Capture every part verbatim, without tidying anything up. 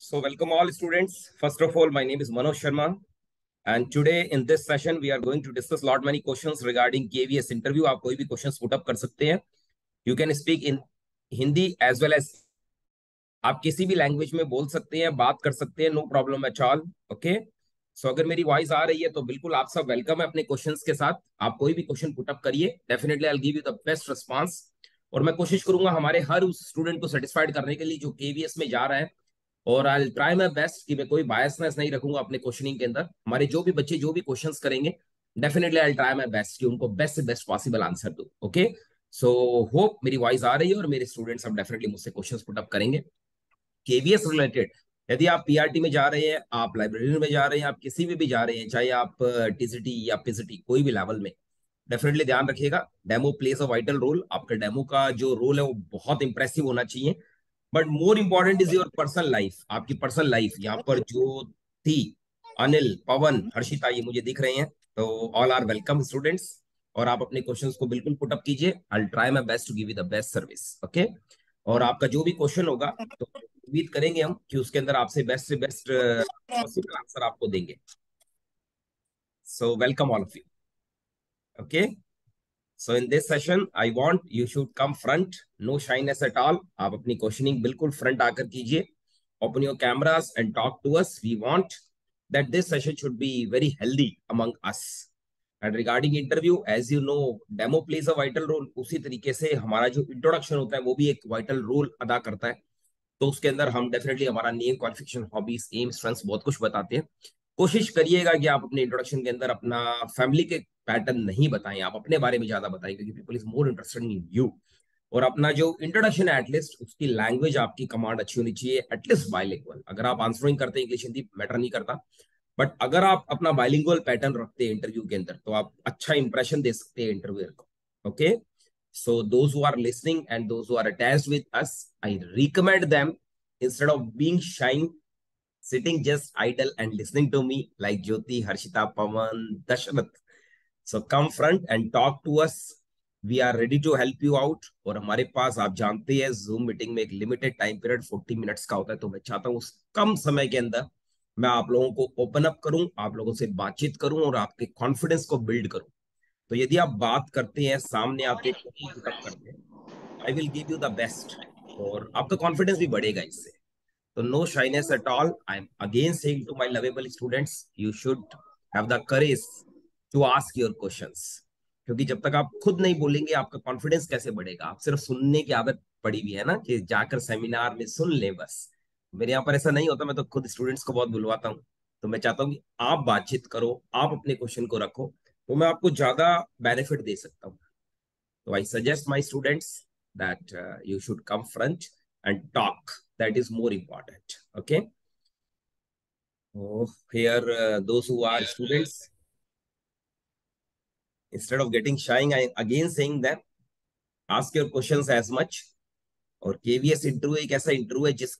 So welcome all students. First of all, my name is Manoj Sharma. And today in this session, we are going to discuss lot many questions regarding K V S interview. आप कोई भी questions put up कर सकते हैं. You can speak in Hindi as well as आप किसी भी language में बोल सकते हैं, बात कर सकते हैं. No problem at all. Okay. So अगर मेरी voice आ रही है तो बिल्कुल आप सब welcome है अपने questions के साथ. आप कोई भी question put up करिए. Definitely I'll give you the best response. और मैं कोशिश करूंगा हमारे हर उस स्टूडेंट को सेटिस्फाइड करने के लिए जो केवीएस में जा रहा है. और I will try my best कि मैं कोई बायसनेस नहीं रखूंगा अपने क्वेश्चनिंग के अंदर. हमारे जो भी बच्चे जो भी क्वेश्चंस करेंगे, definitely I will try my best कि उनको बेस्ट से बेस्ट पॉसिबल आंसर दूं. ओके, सो होप मेरी वॉइस आ रही है और मेरे स्टूडेंट्स अब डेफिनेटली मुझसे क्वेश्चंस पुट अप करेंगे केवीएस रिलेटेड. यदि आप पीआरटी में जा रहे हैं, आप लाइब्रेरी में जा रहे हैं, आप किसी में भी जा रहे हैं, चाहे आप टीजीटी या पीजीटी, कोई भी लेवल में, डेफिनेटली ध्यान रखिएगा. Demo plays a vital role. आपका डेमो का जो रोल है वो बहुत इंप्रेसिव होना चाहिए. But more important is your personal life, आपकी पर्सनल लाइफ. यहाँ पर जो थी अनिल, पवन, हर्षिता, ये मुझे दिख रहे हैं, तो ऑल आर वेलकम स्टूडेंट्स. और आप अपने क्वेश्चंस को बिल्कुल पुट अप कीजिए. I will try my best to give you the best service. Okay, और आपका जो भी क्वेश्चन होगा तो उम्मीद करेंगे हम कि उसके अंदर आपसे बेस्ट से बेस्ट पॉसिबल आंसर आपको देंगे. So welcome all of you. Okay, so in this session I want you should come front, no shyness at all. आप अपनी questioning बिल्कुल front आकर कीजिए. Open your cameras and talk to us. We want that this session should be very healthy among us. And regarding interview, as you know, demo plays a vital role. उसी तरीके से हमारा जो introduction होता है वो भी एक vital role अदा करता है. तो उसके अंदर हम definitely हमारा name, qualification, hobbies, aims, strengths बहुत कुछ बताते हैं. कोशिश करिएगा कि आप अपने इंट्रोडक्शन के अंदर अपना फैमिली के पैटर्न नहीं बताएं, आप अपने बारे में ज्यादा बताएं, क्योंकि people is more interested in you. और अपना जो इंट्रोडक्शन है एटलीस्ट उसकी लैंग्वेज, आपकी कमांड अच्छी होनी चाहिए, एटलीस्ट बायलिंगुअल. अगर आप आंसरिंग करते हैं इंग्लिश हिंदी मैटर नहीं करता, बट अगर आप अपना बायलिंगुअल पैटर्न रखते हैं इंटरव्यू के अंदर तो आप अच्छा इंप्रेशन दे सकते हैं इंटरव्यूअर को. Okay, so those who are listening and those who are attached with us, I recommend them instead of being shying sitting just idle and listening to me like Jyoti, Harshita, Pawan, Dasharatha. So come front and talk to us. We are ready to help you out. और हमारे पास आप जानते हैं Zoom meeting में एक limited time period forty minutes का होता है, तो मैं चाहता हूँ उस कम समय के अंदर मैं आप लोगों को open up करूँ, आप लोगों से बातचीत करूँ और आपके confidence को build करूँ. तो यदि आप बात करते हैं, सामने आपके करते हैं, I will give you the best. और आपका confidence भी बढ़ेगा इससे. So no shyness at all. I'm again saying to my lovable students, you should have the courage to ask your questions. क्योंकि जब तक आप खुद नहीं बोलेंगे आपका कॉन्फिडेंस कैसे बढ़ेगा. आप सिर्फ सुनने की आदत पड़ी हुई है ना कि जाकर सेमिनार में सुन ले बस. मेरे यहाँ पर ऐसा नहीं होता, मैं तो खुद स्टूडेंट्स को बहुत बुलवाता हूँ. तो मैं चाहता हूँ कि आप बातचीत करो, आप अपने क्वेश्चन को रखो, तो मैं आपको ज्यादा बेनिफिट दे सकता हूँ. तो I suggest my students that you should come front and talk. That is more important. Okay, oh here uh, those who are students, instead of getting shy, I again saying that ask your questions as much. और K V S interview एक ऐसा interview है जिस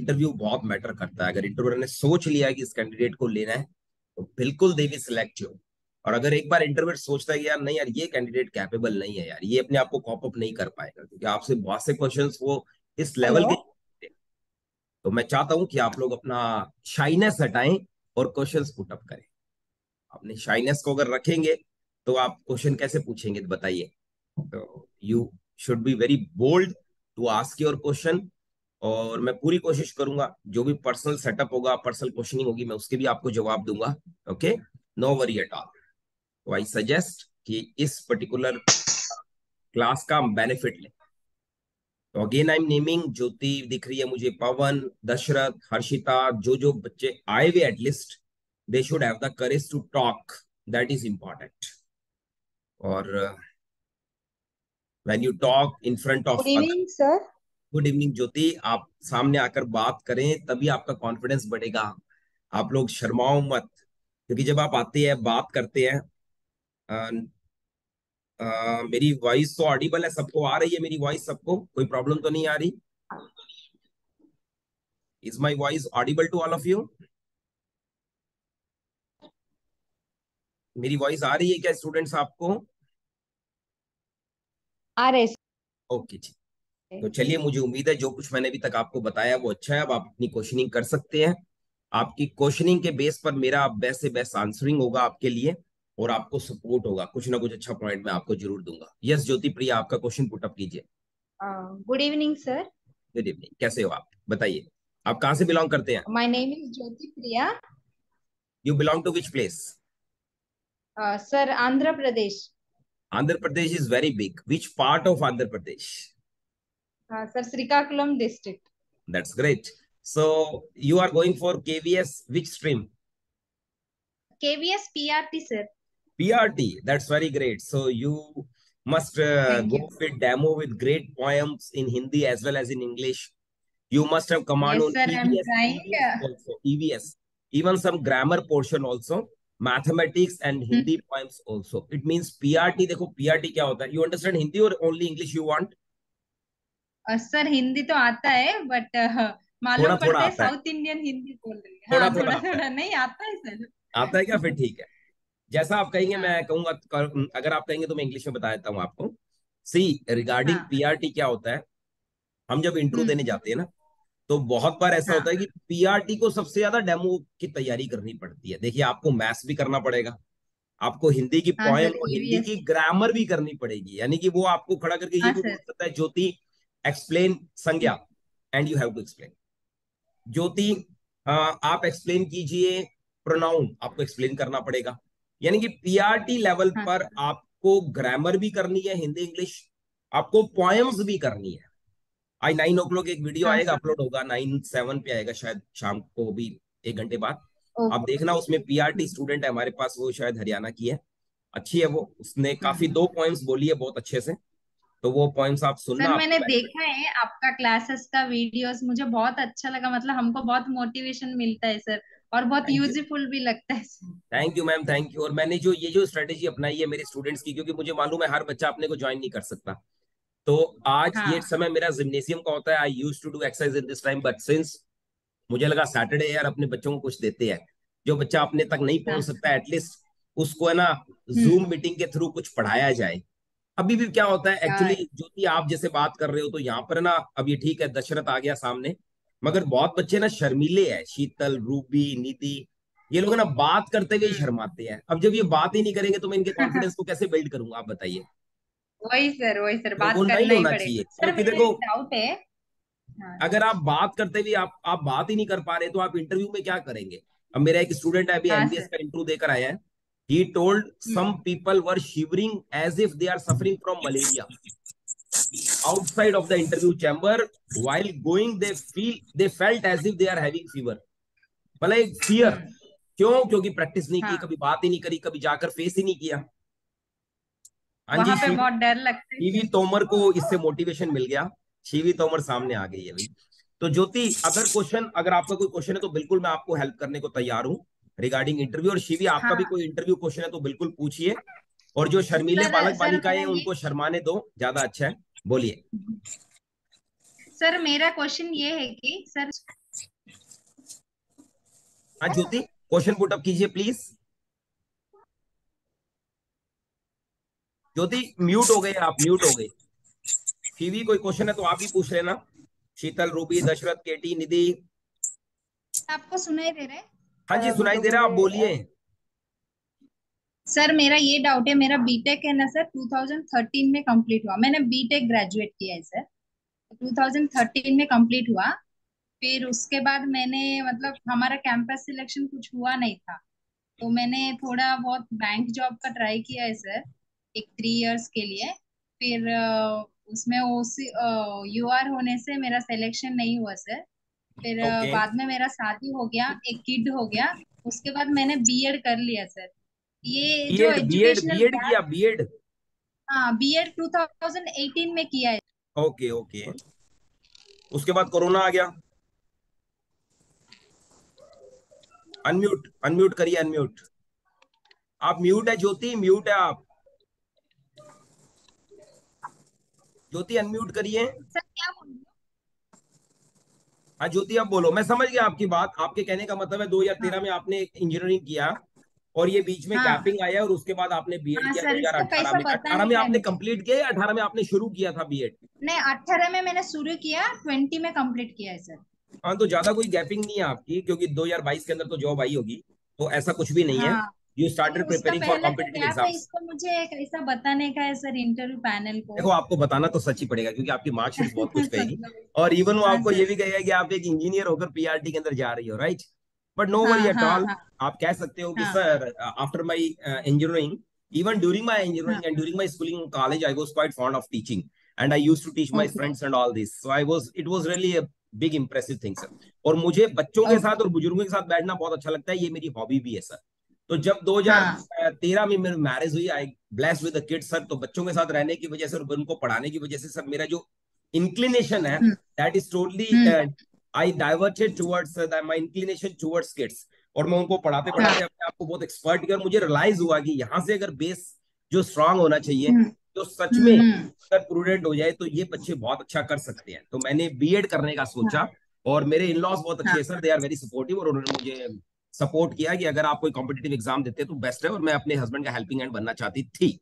interview बहुत matter करता है. अगर interviewer ने सोच लिया है कि इस कैंडिडेट को लेना है तो बिल्कुल दे विल सिलेक्ट यू. और अगर एक बार इंटरव्यूअर सोचता है कि यार नहीं यार ये कैंडिडेट कैपेबल नहीं है, यार ये अपने आप को कॉप अप नहीं कर पाएगा, क्योंकि आपसे बहुत से क्वेश्चंस वो इस लेवल के. तो मैं चाहता हूं कि आप लोग अपना शाइनेस हटाएं और क्वेश्चंस पुट अप करें. अपने शाइनेस को अगर रखेंगे तो आप क्वेश्चन कैसे पूछेंगे बताइए. तो you should be very bold to ask your question. और मैं पूरी कोशिश करूंगा जो भी पर्सनल सेटअप होगा, पर्सनल क्वेश्चनिंग होगी, मैं उसके भी आपको जवाब दूंगा. Okay, no worry at all. तो आई सजेस्ट कि इस पर्टिकुलर क्लास का बेनिफिट लें. तो again I am naming, Jyoti दिख रही है मुझे, पवन, दशरथ, हर्षिता, जो जो बच्चे आए हुए at least they should have the courage to talk. That is important. और when you talk in front of, good evening sir, good evening Jyoti, आप सामने आकर बात करें तभी आपका कॉन्फिडेंस बढ़ेगा. आप लोग शर्माओ मत, क्योंकि जब आप आते हैं बात करते हैं Uh, uh, मेरी वॉइस तो ऑडिबल है, सबको आ रही है मेरी वॉइस, सबको कोई प्रॉब्लम तो नहीं आ रही? Is my voice audible to all of you? मेरी वॉइस आ रही है क्या स्टूडेंट्स? आपको आ रही है? ओके जी. तो चलिए, मुझे उम्मीद है जो कुछ मैंने अभी तक आपको बताया वो अच्छा है। अब आप अपनी क्वेश्चनिंग कर सकते हैं। आपकी क्वेश्चनिंग के बेस पर मेरा बेस्ट से बेस्ट आंसरिंग होगा आपके लिए और आपको सपोर्ट होगा। कुछ ना कुछ अच्छा पॉइंट मैं आपको जरूर दूंगा। यस ज्योति प्रिया, आपका क्वेश्चन पुट अप कीजिए। Good evening sir. Good evening, कैसे हो आप? बताइए, आप कहाँ से बिलोंग करते हैं? My name is Jyoti Priya. You belong to which place? Sir Andhra Pradesh. Andhra Pradesh is very big. Which part of Andhra Pradesh? Sir Srikakulam district. That's great. So you are going for KVS, which stream? KVS PRT sir. PRT, that's very great. So you must uh, go with demo with great poems in Hindi as well as in English. You must have command yes, on sir, E V S, E V S, also, E V S, even some grammar portion also, mathematics and Hindi hmm. poems also. It means P R T. देखो P R T क्या होता है? You understand Hindi or only English you want? Uh, sir Hindi तो आता है but uh, मालूम पड़ता है South Indian Hindi बोल रही है। थोड़ा थोड़ा, थोड़ा थोड़ा नहीं आता है सर। आता है क्या? फिर ठीक है, जैसा आप कहेंगे मैं कहूंगा। अगर आप कहेंगे तो मैं इंग्लिश में बता देता हूँ आपको। सी रिगार्डिंग पीआरटी क्या होता है, हम जब इंटरव्यू देने जाते हैं ना तो बहुत बार ऐसा हाँ. होता है कि पीआरटी को सबसे ज्यादा डेमो की तैयारी करनी पड़ती है। देखिए, आपको मैथ्स भी करना पड़ेगा, आपको हिंदी की पॉइंट और हिंदी की ग्रामर भी करनी पड़ेगी। यानी कि वो आपको खड़ा करके ये पूछ सकता है, ज्योति एक्सप्लेन संज्ञा and you have to explain. Jyoti आप एक्सप्लेन कीजिए प्रोनाउन, आपको एक्सप्लेन करना पड़ेगा। यानी कि पीआरटी लेवल पर आपको ग्रामर भी करनी है हिंदी इंग्लिश, आपको पोएम्स भी करनी है। आज नाइन ओ क्लॉक एक वीडियो आएगा, अपलोड होगा, नाइन सेवन पे आएगा शायद, शाम को भी एक घंटे बाद आप देखना। उसमें पीआरटी स्टूडेंट है हमारे पास, वो शायद हरियाणा की है, अच्छी है वो। उसने काफी दो पोएम्स बोली है बहुत अच्छे से, तो वो पॉइंट्स आप सुनना। सर मैंने देखा है आपका क्लासेस का वीडियोस, मुझे बहुत अच्छा लगा। मतलब हमको बहुत मोटिवेशन मिलता है सर और बहुत यूजफुल भी लगता है। Thank you ma'am, thank you. और मैंने जो ये जो स्ट्रेटेजी अपनाई है मेरे स्टूडेंट्स की, क्योंकि मुझे मालूम है हर बच्चा अपने को ज्वाइन नहीं कर सकता, तो आज हाँ। ये समय मेरा जिम्नेशियम का होता है। I used to do exercise in this time but since मुझे लगा सैटरडे यार अपने बच्चों को कुछ देते हैं, जो बच्चा अपने तक नहीं पहुंच सकता एटलीस्ट उसको है ना जूम मीटिंग के थ्रू कुछ पढ़ाया जाए। अभी भी क्या होता है एक्चुअली ज्योति, आप जैसे बात कर रहे हो तो यहाँ पर ना अब ये ठीक है दशरथ आ गया सामने, मगर बहुत बच्चे ना शर्मीले हैं। शीतल, रूबी, निधि, ये लोग ना बात करते हुए शर्माते हैं। अब जब ये बात ही नहीं करेंगे तो मैं इनके कॉन्फिडेंस को कैसे बिल्ड करूंगा, आप बताइए। वही सर, वही सर, बात करना ही पड़ेगा। सर मेरे को डाउट है, अगर आप बात करते हुए आप आप बात ही नहीं कर पा रहे तो आप इंटरव्यू में क्या करेंगे? अब मेरा एक स्टूडेंट है अभी एम बी एस का इंटरव्यू देकर आया है। He told some people were shivering as if they are suffering from malaria outside of the interview chamber. While going, they feel they felt as if they are having fever. मतलब एक fear क्यों? क्योंकि practice नहीं की, कभी बात ही नहीं करी, कभी जाकर फेस ही नहीं किया। वहाँ पे बहुत डर लगता है। शिवी तोमर को इससे मोटिवेशन मिल गया, शिवी तोमर सामने आ गई है भाई। तो ज्योति अगर क्वेश्चन, अगर आपका कोई क्वेश्चन है तो बिल्कुल मैं आपको हेल्प करने को तैयार हूँ रिगार्डिंग इंटरव्यू। और शिवी आपका हाँ। भी कोई इंटरव्यू क्वेश्चन है तो बिल्कुल पूछिए, और जो शर्मीले बालक बालिकाएं उनको शर्माने दो, ज्यादा अच्छा है। बोलिए सर, मेरा क्वेश्चन ये है कि सर हाँ ज्योति क्वेश्चन पुट अप कीजिए प्लीज। ज्योति म्यूट हो गए, आप म्यूट हो गए। शिवी कोई क्वेश्चन है तो आप ही पूछ लेना। शीतल, रूबी, दशरथ, केटी, निधि, आपको सुनाई दे रहा है? हाँ जी सुनाई दे रहा, आप बोलिए। सर मेरा ये डाउट है, मेरा बीटेक है ना सर दो हज़ार तेरह में कंप्लीट हुआ। मैंने बीटेक ग्रेजुएट किया है सर, दो हज़ार तेरह में कंप्लीट हुआ। फिर उसके बाद मैंने मतलब हमारा कैंपस सिलेक्शन कुछ हुआ नहीं था, तो मैंने थोड़ा बहुत बैंक जॉब का ट्राई किया है सर एक थ्री इयर्स के लिए। फिर उसमें ओसी यूआर होने से मेरा सिलेक्शन नहीं हुआ सर। फिर okay. बाद में मेरा शादी हो गया, एक किड हो गया, उसके बाद मैंने बीएड कर लिया सर। ये B.Ed, जो एजुकेशनल बीएड किया, बीएड हाँ बीएड दो हज़ार अठारह में किया है। ओके ओके, उसके बाद कोरोना आ गया। अनम्यूट अनम्यूट करिए, अनम्यूट। आप म्यूट है ज्योति, म्यूट है आप। ज्योति अनम्यूट करिए। सर क्या बोल ज्योति आप बोलो। मैं समझ गया आपकी बात, आपके कहने का मतलब है दो हजार तेरह में आपने इंजीनियरिंग किया, और ये बीच में कैपिंग हाँ। आया और उसके बाद आपने बीएड हाँ, किया दो हज़ार अठारह में। अठारह में आपने कंप्लीट किया, अठारह में आपने शुरू किया था बीएड? नहीं, अठारह में मैंने शुरू किया, बीस में कंप्लीट किया है सर। हाँ, तो ज्यादा कोई गैपिंग नहीं है आपकी, क्योंकि दो हज़ार बाईस के अंदर तो जॉब आई होगी, तो ऐसा कुछ भी नहीं है। You started preparing for competitive exams. इसको मुझे ऐसा बताने का है सर इंटरव्यू पैनल को। देखो, आपको बताना तो सच ही पड़ेगा, क्योंकि आपकी मार्क्स बहुत कुछ कहेगी, और इवन वो आपको ये भी कहेगा कि आप एक इंजीनियर होकर पीआरटी के अंदर जा रही हो, right? But no worry at all, आप कह सकते हो कि sir after my engineering, even during my engineering and during my schooling in college, I was quite fond of teaching and I used to teach my friends and all this, so I was, it was really a big impressive thing sir. और मुझे बच्चों के साथ और बुजुर्गों के साथ बैठना बहुत अच्छा लगता है, ये मेरी हॉबी भी है सर। तो जब दो हज़ार तेरह में मेरी मैरिज हुई, I blessed with the kids sir, तो बच्चों के साथ रहने की वजह से और उनको पढ़ाने की वजह से सर मेरा जो इंक्लिनेशन है that is totally I diverted towards uh, my inclination towards kids, और मैं उनको पढ़ाते पढ़ाते अपने आप को बहुत एक्सपर्ट किया, और मुझे रियलाइज हुआ कि यहाँ से अगर बेस जो स्ट्रांग होना चाहिए तो सच में अगर प्रूडेंट हो जाए तो ये बच्चे बहुत अच्छा कर सकते हैं। तो मैंने बीएड करने का सोचा, और मेरे इन लॉज बहुत अच्छे हैं sir, they are very supportive, और उन्होंने मुझे सपोर्ट किया कि अगर आप कोई कॉम्पिटिटिव एग्जाम देते तो बेस्ट है, और मैं अपने हस्बैंड का हेल्पिंग हैंड बनना चाहती थी।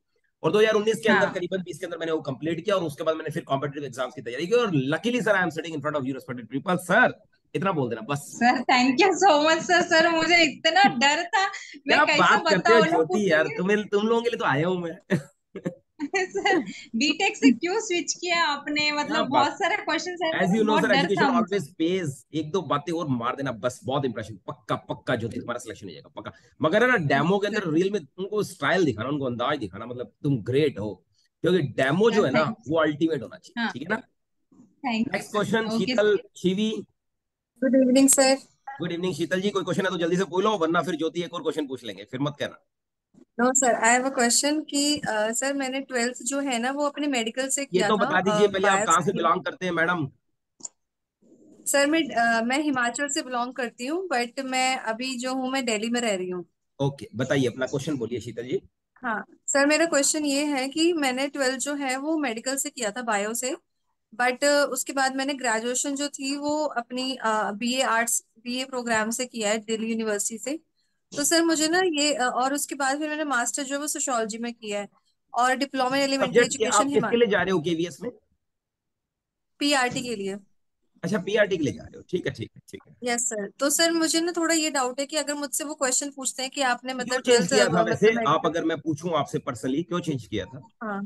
और दो हज़ार उन्नीस के अंदर करीबन बीस के अंदर मैंने वो कंप्लीट किया, और उसके बाद मैंने फिर कॉम्पिटिटिव एग्जाम्स की तैयारी की, और luckily sir I am sitting in front of you respected people sir. इतना बोल देना बस sir. Thank you so much sir. Sir मुझे इतना डर था, मैं कैसे बताऊं ज्योति यार, तुम्हें तुम लोगों के लिए तो आया हूं मैं। सर बीटेक से क्यों स्विच किया आपने? मतलब बहुत सारे क्वेश्चंस हैं, as you know sir education always pays. एक दो बातें और मार देना बस, बहुत इंप्रेशन, पक्का पक्का ज्योति तुम्हारा सिलेक्शन हो जाएगा पक्का। मगर ना डेमो के अंदर रील में उनको स्टाइल दिखाना, उनको अंदाज दिखाना, मतलब तुम ग्रेट हो, क्योंकि डेमो जो है ना वो अल्टीमेट होना चाहिए, ठीक है ना? Next question Sheetal Shivi. Good evening sir. Good evening Sheetal ji. कोई क्वेश्चन है तो जल्दी से पूछ लो, वरना फिर ज्योति एक और क्वेश्चन पूछ लेंगे, फिर मत कहना। No sir, I have a question कि सर मैंने ट्वेल्थ जो है ना वो अपने मेडिकल से किया था। ये तो बता दीजिए पहले आप कहाँ से बिलोंग करते हैं मैडम? सर मैं मैं हिमाचल से बिलोंग करती हूँ, बट मैं अभी जो हूँ मैं दिल्ली में रह रही हूँ। ओके, बताइए अपना क्वेश्चन, बोलिए शीतल जी। हाँ सर, मेरा क्वेश्चन ये है कि मैंने ट्वेल्थ जो है वो मेडिकल से किया था, बायो से, बट उसके बाद मैंने ग्रेजुएशन जो थी वो अपनी बीए आर्ट्स बीए प्रोग्राम से किया है दिल्ली यूनिवर्सिटी से। तो सर मुझे ना ये, और उसके बाद फिर मैंने मास्टर जो है वो सोशियोलॉजी में किया है, और डिप्लोमा एलिमेंट्री एजुकेशन है। किसके लिए जा रहे हो केवीएस में? पीआरटी के लिए। अच्छा, पीआरटी के लिए जा रहे हो, ठीक है ठीक है ठीक है। Yes sir. तो सर मुझे ना थोड़ा ये डाउट है कि अगर मुझसे वो क्वेश्चन पूछते हैं कि आपने मतलब ट्वेल्थ, आप अगर मैं पूछूं आपसे पर्सनली, क्यों चेंज किया था? हाँ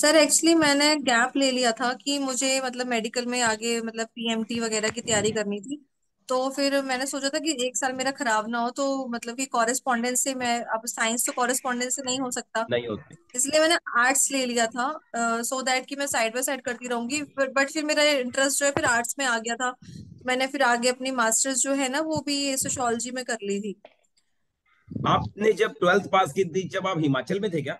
सर, एक्चुअली मैंने गैप ले लिया था कि मुझे मतलब मेडिकल में आगे मतलब पीएमटी वगैरह की तैयारी करनी थी, तो फिर मैंने सोचा था कि एक साल मेरा खराब ना हो, तो मतलब कि कॉरेस्पॉन्डेंस से मैं, अब साइंस तो कॉरेस्पॉन्डेंस से नहीं हो सकता, नहीं होती, इसलिए मैंने आर्ट्स ले लिया था, सो दैट कि मैं साइड बाय साइड करती रहूंगी। बट फिर मेरा इंटरेस्ट जो है फिर आर्ट्स में आ गया था, मैंने फिर आगे अपनी मास्टर्स जो है ना वो भी सोशियोलॉजी में कर ली थी। आपने जब ट्वेल्थ पास की थी जब आप हिमाचल में थे क्या?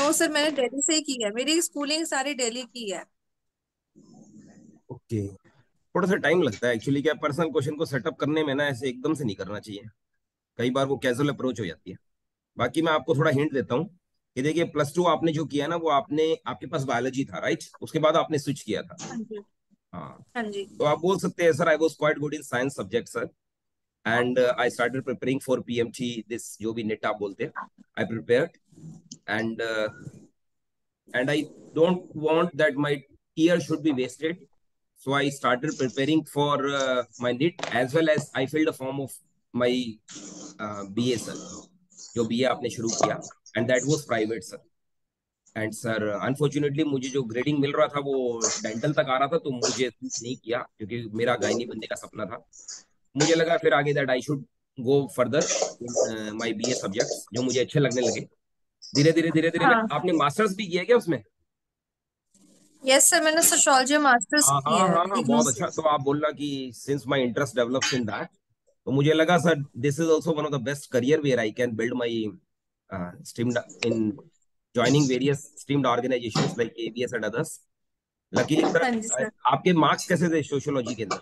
नो सर, मैंने दिल्ली से ही की है, मेरी स्कूलिंग सारी दिल्ली की है। ओके, थोड़ा सा टाइम लगता है एक्चुअली, क्या पर्सनल क्वेश्चन को सेटअप करने में ना ऐसे एकदम से नहीं करना चाहिए, कई बार वो कैजुअल अप्रोच हो जाती है। बाकी मैं आपको थोड़ा हिंट देता हूँ कि देखिए प्लस टू आपने जो किया ना वो आपने, आपके पास बायोलॉजी था राइट, उसके बाद आपने स्विच किया था। हाँ जी, तो आप बोल सकते हैं sir I was quite good in science subject sir, and I started preparing for PMT, this जो भी नेट आप बोलते हैं, I prepared and and I don't want that my year should be wasted, so I started preparing for uh, my N I T as well as I filled a form of my uh, B A sir, जो B A आपने शुरू किया, and that was private sir, and sir unfortunately मुझे जो grading मिल रहा था वो dental तक आ रहा था, तो मुझे नहीं किया क्योंकि मेरा गायनी बनने का सपना था। मुझे लगा फिर आगे that I should go further in uh, my B A subjects जो मुझे अच्छे लगने लगे धीरे धीरे धीरे धीरे। हाँ। आपने मास्टर्स भी किया क्या उसमें? यस सर, मैंने सोशियोलॉजी मास्टर्स किया है। हां हां बहुत अच्छा। तो आप बोलना कि since my interest develops in that, तो मुझे लगा sir this is also one of the best career where I can build my streamed in joining various streamed organisations like KVS and others. Luckily sir आपके marks कैसे थे sociology के अंदर?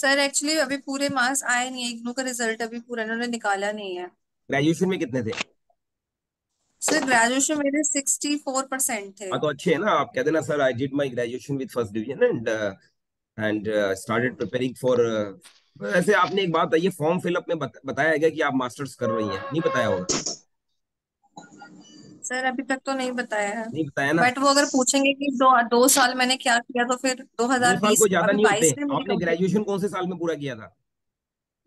Sir actually अभी पूरे मार्क्स आए नहीं, इग्नू का रिजल्ट अभी पूरा इन्होंने निकाला नहीं है। ग्रेजुएशन में कितने थे सर? ग्रेजुएशन मेरे चौंसठ परसेंट थे। हाँ तो अच्छे है ना, आप कह देना sir I did my graduation with first division and and started preparing for वैसे आपने एक बात बताइए, फॉर्म फिलअप में बत, बताया गया कि आप मास्टर्स कर रही हैं, नहीं बताया होगा? सर अभी तक तो नहीं बताया है। नहीं बताया ना, बट वो अगर पूछेंगे कि दो दो साल मैंने क्या किया तो फिर दो हज़ार बीस को ज्यादा नहीं होते। आपने ग्रेजुएशन कौन से साल में पूरा किया था?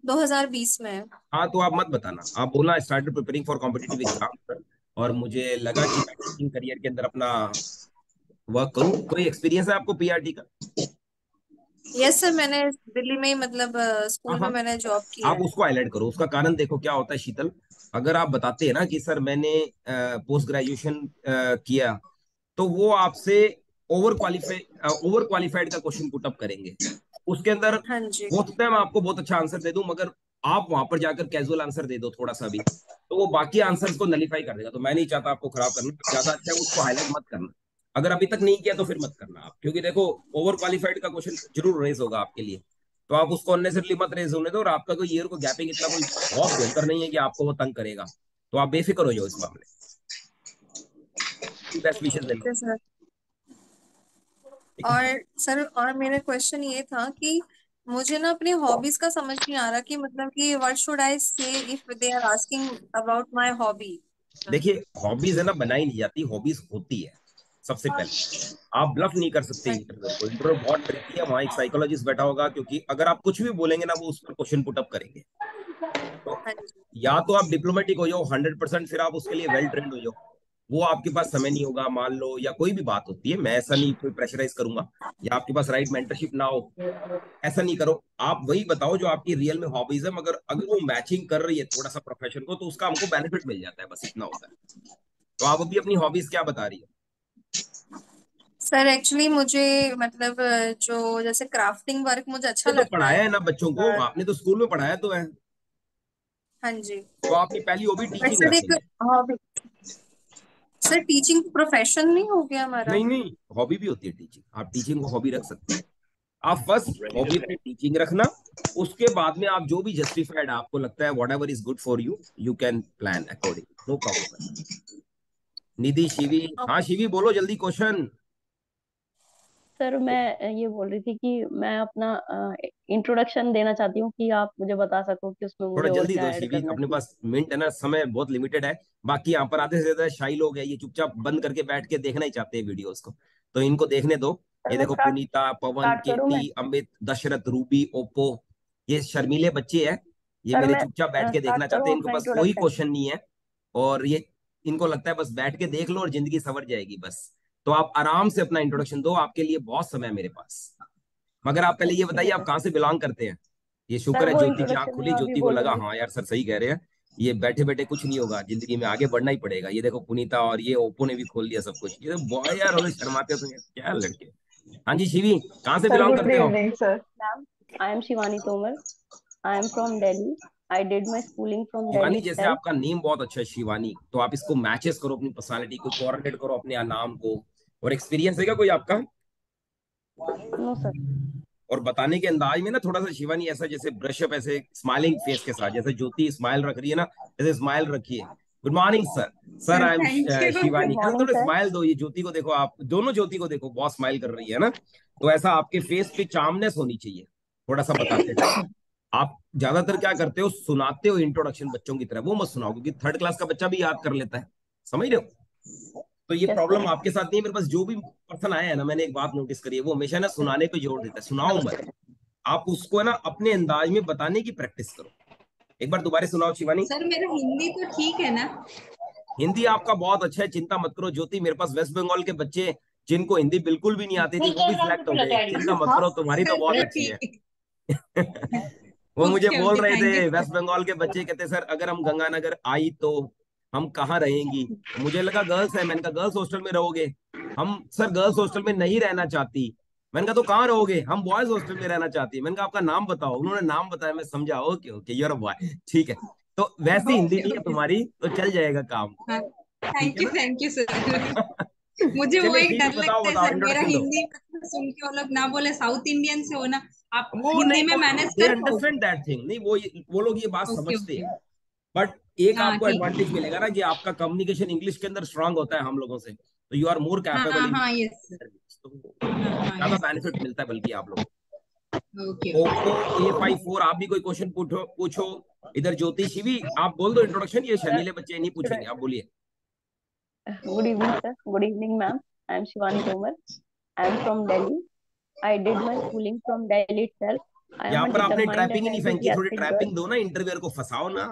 दो हज़ार बीस में। हाँ तो आप मत बताना, आप बोलना started preparing for competitive exam और मुझे लगा कि टीचिंग करियर के अंदर अपना वर्क करूं। कोई एक्सपीरियंस है आपको पीआरटी का? यस सर, मैंने दिल्ली में ही मतलब स्कूल में मैंने जॉब की। आप उसको हाईलाइट करो, उसका कारण देखो क्या होता है। शीतल अगर आप बताते हैं ना कि सर मैंने पोस्ट ग्रेजुएशन किया, तो वो आपसे ओवर क्वालिफाइड ओवर क्वालिफाइड का क्वेश्चन पुट अप करेंगे। उसके अंदर हो सकता है मैं आपको बहुत अच्छा आंसर दे दूं, मगर आप वहां पर जाकर कैजुअल आंसर दे दो थोड़ा सा भी, तो वो बाकी आंसर्स को नलीफाई कर देगा। तो मैं नहीं चाहता आपको खराब करना, ज्यादा अच्छा है उसको हाईलाइट मत करना। अगर अभी तक नहीं किया तो फिर मत करना आप, क्योंकि देखो ओवर क्वालिफाइड का क्वेश्चन जरूर रेज होगा आपके लिए, तो आप उसको अननेसेसरली मत रेज होने दो। और आपका कोई ईयर को गैपिंग इतना कोई बहुत बेहतर नहीं है कि आपको वो तंग करेगा, तो आप बेफिक्र हो जाओ इस मामले। और सर और मेरा क्वेश्चन ये था कि मुझे ना अपने हॉबीज का समझ नहीं आ रहा कि मतलब कि what should I say if they are asking about my hobby. देखिए हॉबीज है ना बनाई नहीं जाती, हॉबीज होती है। सबसे पहले आप ब्लफ नहीं कर सकते इंटरव्यू को, इंटरव्यू बहुत ट्रिकी है, वहाँ एक साइकोलॉजिस्ट बैठा होगा, क्योंकि अगर आप कुछ भी बोलेंगे ना वो उस पर क्वेश्चन पुट अप करेंगे। तो या तो आप डिप्लोमेटिक हो जाओ हंड्रेड परसेंट, फिर आप उसके लिए वेल ट्रेंड हो जाओ, वो आपके पास समय नहीं होगा मान लो, या कोई भी बात होती है। मैं ऐसा नहीं कोई प्रेशराइज करूंगा, या आपके पास राइट मेंटरशिप ना हो, ऐसा नहीं करो। आप वही बताओ जो आपकी रियल में हॉबीज है, मगर अगर वो मैचिंग कर रही है थोड़ा सा प्रोफेशन को तो उसका हमको बेनिफिट मिल जाता है, बस इतना होता है। तो आप अभी अपनी हॉबीज क्या बता रही है? सर एक्चुअली मुझे मतलब जो जैसे क्राफ्टिंग वर्क मुझे अच्छा लगता है। पढ़ाया है ना बच्चों को आपने, तो स्कूल में पढ़ाया तो है। हाँ जी। तो आपकी पहली hobby teaching? Sir teaching profession नहीं हो गया हमारा? नहीं नहीं, हॉबी भी होती है टीचिंग, आप टीचिंग को हॉबी रख सकते हैं। आप फर्स्ट हॉबी पे टीचिंग रखना, उसके बाद में आप जो भी जस्टिफाइड आपको लगता है whatever is good for you you can plan according, no problem. Nidhi, Shivi, हाँ शिवी बोलो जल्दी क्वेश्चन। सर मैं ये बोल रही थी कि मैं अपना इंट्रोडक्शन देना चाहती हूँ कि आप मुझे बता सको कि उसमें थोड़ा जल्दी दो शिवी, अपने पास मिनट है ना, समय बहुत लिमिटेड है। बाकी यहाँ पर आधे से ज्यादा शाही लोग हैं, ये चुपचाप बंद करके बैठ के देखना ही चाहते हैं वीडियोस को, तो इनको देखने दो। ये देखो पुनीता, पवन, कीर्ति, अमित, दशरथ, रूबी, ओप्पो, ये शर्मीले बच्चे हैं, ये मेरे चुपचाप बैठ के देखना चाहते हैं, इनके पास कोई क्वेश्चन नहीं है और ये इनको लगता है बस बैठ के देख लो और जिंदगी सवर जाएगी बस। तो आप आराम से अपना इंट्रोडक्शन दो, आपके लिए बहुत समय है मेरे पास। मगर आप पहले ये बताइए आप कहाँ से बिलोंग करते हैं? ये शुक्र है ज्योति की आंख खुली, ज्योति को लगा हाँ यार सर सही कह रहे हैं, ये बैठे बैठे कुछ नहीं होगा, जिंदगी में आगे बढ़ना ही पड़ेगा। ये देखो पुनीता और ये ओप्पो ने भी खोल दिया सब कुछ, ये बहुत यार हमें शर्माते तो क्या लड़के। हाँ जी शिवी, कहाँ से बिलोंग करते हो? I am Shivani Tomar, I am from Delhi, I did my schooling from Delhi. Shivani जैसे आपका नेम बहुत अच्छा है शिवानी, तो आप इसको मैचेस करो अपनी पर्सनालिटी को, कोऑर्डिनेट करो अपने नाम को। और एक्सपीरियंस है क्या कोई आपका? No sir. और बताने के अंदाज में ना थोड़ा सा शिवानी ऐसा जैसे ब्रश अप, ऐसे स्माइलिंग फेस के साथ, जैसे ज्योति स्माइल रख रही है ना, ऐसे स्माइल रखिए। Good morning sir, sir I am Shivani, थोड़ा स्माइल दो। ये ज्योति को देखो, आप दोनों ज्योति को देखो बहुत स्माइल कर रही है ना, तो ऐसा आपके फेस पे चार्मनेस होनी चाहिए। थोड़ा सा बताते थे आप ज्यादातर क्या करते हो, सुनाते हो इंट्रोडक्शन बच्चों की तरह, वो मत सुनाओ क्योंकि थर्ड क्लास का बच्चा भी याद कर लेता है, समझ रहे हो? तो ये प्रॉब्लम आपके साथ नहीं है, मेरे पास जो भी पर्सन आया है ना, मैंने एक बात नोटिस करी है, वो हमेशा ना सुनाने पे जोर देता है। सुनाओ मत आप उसको, है ना, अपने अंदाज में बताने की प्रैक्टिस करो। एक बार दोबारा सुनाओ शिवानी। सर मेरा हिंदी तो ठीक है ना? हिंदी आपका बहुत अच्छा है, चिंता मत करो ज्योति। मेरे पास वेस्ट बंगाल के बच्चे जिनको हिंदी बिल्कुल भी नहीं आती थी वो भी सिलेक्ट हो गए, चिंता मत करो, तुम्हारी तो बहुत अच्छी है। वो मुझे बोल रहे थे वेस्ट बंगाल के बच्चे, कहते सर अगर हम गंगानगर आई तो हम कहाँ रहेंगी? मुझे लगा गर्ल्स है, मैंने कहा गर्ल्स हॉस्टल में रहोगे? हम सर गर्ल्स हॉस्टल में नहीं रहना चाहती। मैंने कहा तो कहाँ रहोगे? हम बॉयज हॉस्टल में रहना चाहती। मैंने कहा आपका नाम बताओ, उन्होंने नाम बताया, मैं समझा okay okay you are a boy, ठीक है। तो वैसी हिंदी है तुम्हारी तो चल जाएगा काम। Thank you thank you sir. मुझे वो एक डर लगता है सर, मेरा हिंदी सुन के वो लोग ना बोले साउथ इंडियन से हो ना आप, हिंदी में मैनेज कर अंडरस्टैंड दैट थिंग। नहीं वो वो लोग ये बात समझते हैं, बट एक आपको एडवांटेज मिलेगा ना कि आपका कम्युनिकेशन इंग्लिश के अंदर स्ट्रांग होता है हम लोगों से, तो यू आर मोर कैपेबल, ज्यादा बेनिफिट मिलता है बल्कि आप लोगों को। Okay. Oppo A five four आप भी कोई क्वेश्चन पूछो पूछो इधर ज्योतिषी भी आप बोल दो इंट्रोडक्शन, ये शनिले बच्चे नहीं पूछेंगे, आप बोलिए। Good evening sir, good evening ma'am, I am Shivani Tomar, I am from Delhi, I did my schooling from Delhi itself. यहाँ पर आपने ट्रैपिंग नहीं फेंकी, थोड़ी ट्रैपिंग दो ना, इंटरव्यूअर को फंसाओ ना,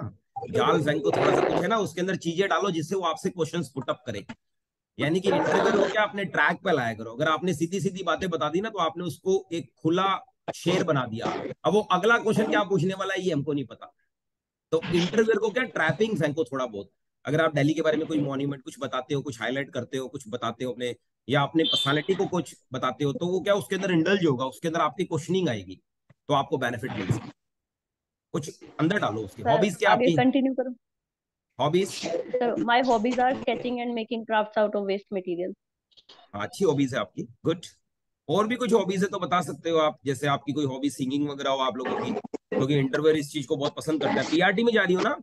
जाल फेंको थोड़ा सा, कुछ है ना उसके अंदर चीजें डालो जिससे वो आपसे क्वेश्चन पुट अप करे, यानी कि इंटरव्यूअर को क्या अपने ट्रैक पर लाया करो। अगर आपने सीधी सीधी बातें बता दी ना तो आपने उसको एक खुला शेर बना दिया, अब वो अगला क्वेश्चन क्या पूछने वाला है ये हमको नहीं पता। तो इंटरव्यूअर को क्या ट्रैपिंग फेंको थोड़ा बहुत, अगर आप दिल्ली के बारे में कोई मॉन्यूमेंट कुछ बताते हो, कुछ हाईलाइट करते हो, कुछ बताते हो अपने या अपने पर्सनालिटी को कुछ बताते हो, तो वो क्या उसके अंदर इंडल्ज होगा, उसके अंदर आपकी क्वेश्चनिंग आएगी तो आपको बेनिफिट मिल सकता है। कुछ अंदर डालो उसके। हॉबीज क्या आपकी? कंटिन्यू करो। Hobbies? My hobbies are sketching and making crafts out of waste material. अच्छी हॉबीज है आपकी, गुड। और भी कुछ हॉबीज है तो बता सकते हो आप, जैसे आपकी कोई हॉबी सिंगिंग वगैरह हो आप लोगों की, क्योंकि इंटरव्यूअर इस चीज को बहुत पसंद करता है। पीआरटी में जा रही हो ना?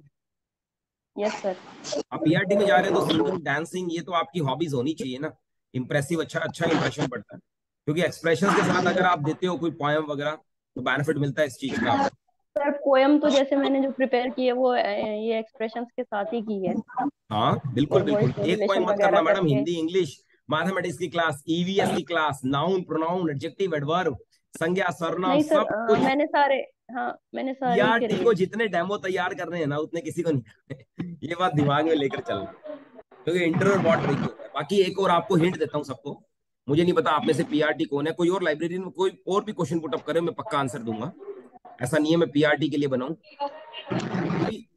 Yes sir. आप पीआरटी में जा रहे हो तो सिंगिंग, डांसिंग ये तो आपकी हॉबीज होनी चाहिए ना, इंप्रेसिव, अच्छा अच्छा इंप्रेशन पड़ता है, क्योंकि एक्सप्रेशन के साथ अगर आप देते हो कोई पोएम वगैरह तो बेनिफिट मिलता है इस चीज का। सर पोएम तो जैसे मैंने जो प्रिपेयर की है वो ये एक्सप्रेशन के साथ ही की है। हाँ बिल्कुल बिल्कुल, एक पोएम मत करना मैडम, हिंदी, इंग्लिश, मैथमेटिक्स की क्लास, ईवीएस की class, noun, pronoun, adjective, adverb, संज्ञा, सर्वनाम, सब कुछ। मैंने सारे, हाँ मैंने सारे यार को जितने डेमो तैयार कर रहे हैं ना उतने किसी को नहीं ये बात दिमाग में लेकर चलना, क्योंकि इंटरव्यू बहुत ट्रिकी होता है। बाकी एक और आपको हिंट देता हूँ सबको, मुझे नहीं पता आप में से पीआरटी कौन है, कोई और लाइब्रेरी में कोई और भी क्वेश्चन पुटअप करे मैं पक्का आंसर दूंगा, ऐसा नहीं है मैं पीआरटी के लिए बनाऊँ।